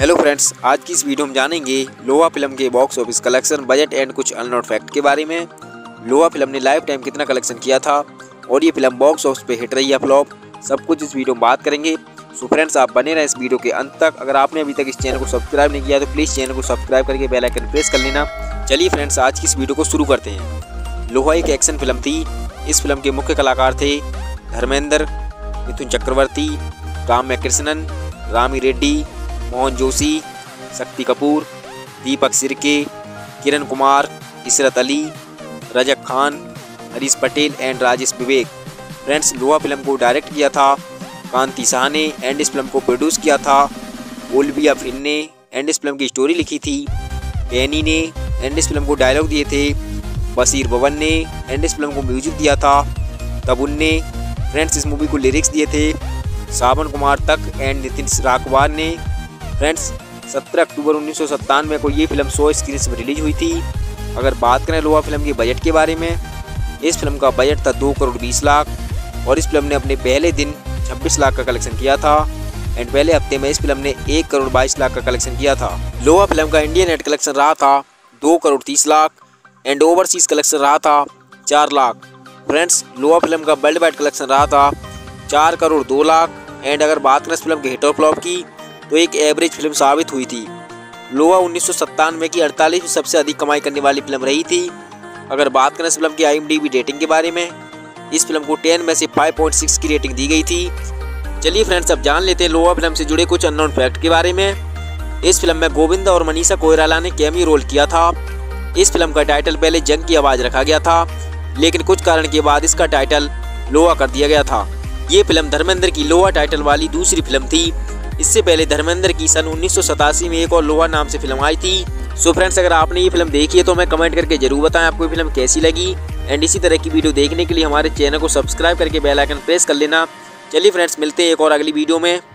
Hello friends, आज की इस वीडियो में जानेंगे लोहा फिल्म के box office collection, budget and कुछ अननोन फैक्ट के बारे में। लोहा फिल्म ने लाइफ टाइम कितना कलेक्शन किया था और ये फिल्म बॉक्स ऑफिस पे हिट रही या फ्लॉप, सब कुछ इस वीडियो में बात करेंगे। सो फ्रेंड्स, आप बने रहें इस वीडियो के अंत तक। अगर आपने अभी तक इस चैनल को सब्सक्राइब नहीं किया तो प्लीज़ चैनल को सब्सक्राइब करके बेल आइकन प्रेस कर लेना। चलिए फ्रेंड्स, आज की इस वीडियो को शुरू करते हैं। लोहा एक एक्शन फिल्म थी। इस फिल्म के मुख्य कलाकार थे धर्मेंद्र, मिथुन चक्रवर्ती, रामया कृष्णन, रामी रेड्डी, मोहन जोशी, शक्ति कपूर, दीपक सिरके, Kiran Kumar, Ishrat Ali, Razak Khan, Harish Patel and Rajesh Vivek. Friends, Loha film को डायरेक्ट किया था कांती शाह ने एंड इस फिल्म को प्रोड्यूस किया था बोल बिया ने एंड इस फिल्म की स्टोरी लिखी थी गैनी ने एंड इस फिल्म को डायलॉग दिए थे बसीर भवन ने एंड इस फिल्म को म्यूजिक दिया था तब ने। फ्रेंड्स, इस मूवी को लिरिक्स दिए थे सावन कुमार तक एंड नितिन राखवान ने। फ्रेंड्स, 17 अक्टूबर 1997 को ये फिल्म 100 स्क्रीन्स में रिलीज हुई थी। अगर बात करें लोहा फिल्म के बजट के बारे में, इस फिल्म का बजट था 2 करोड़ 20 लाख और इस फिल्म ने अपने पहले दिन 26 लाख का कलेक्शन किया था एंड पहले हफ्ते में इस फिल्म ने 1 करोड़ 22 लाख का कलेक्शन किया था। लोहा फिल्म का इंडियन नेट कलेक्शन रहा था 2 crore 30 lakh and overseas collection रहा था 4 लाख। फ्रेंड्स, लोहा फिल्म का वर्ल्ड वाइड कलेक्शन रहा था 4 करोड़ 2 लाख एंड अगर बात करें इस फिल्म के हिट और फ्लॉप की तो एक एवरेज फिल्म साबित हुई थी। लोहा 1997 की 48वीं सबसे अधिक कमाई करने वाली फिल्म रही थी। अगर बात करें इस फिल्म की IMDB रेटिंग के बारे में, इस फिल्म को 10 में से 5.6 की रेटिंग दी गई थी। चलिए फ्रेंड्स, अब जान लेते हैं लोहा फिल्म से जुड़े कुछ अननोन फैक्ट के बारे में। इस फिल्म में गोविंद और मनीषा कोयराला ने कैमियो रोल किया था। इस फिल्म का टाइटल पहले जंग की आवाज़ रखा गया था लेकिन कुछ कारण के बाद इसका टाइटल लोहा कर दिया गया था। ये फिल्म धर्मेंद्र की लोहा टाइटल वाली दूसरी फिल्म थी। इससे पहले धर्मेंद्र की सन 1987 में एक और लोहा नाम से फिल्म आई थी। सो फ्रेंड्स, अगर आपने ये फिल्म देखी है तो हमें कमेंट करके जरूर बताएं आपको ये फिल्म कैसी लगी एंड इसी तरह की वीडियो देखने के लिए हमारे चैनल को सब्सक्राइब करके बेल आइकन प्रेस कर लेना। चलिए फ्रेंड्स, मिलते हैं एक और अगली वीडियो में।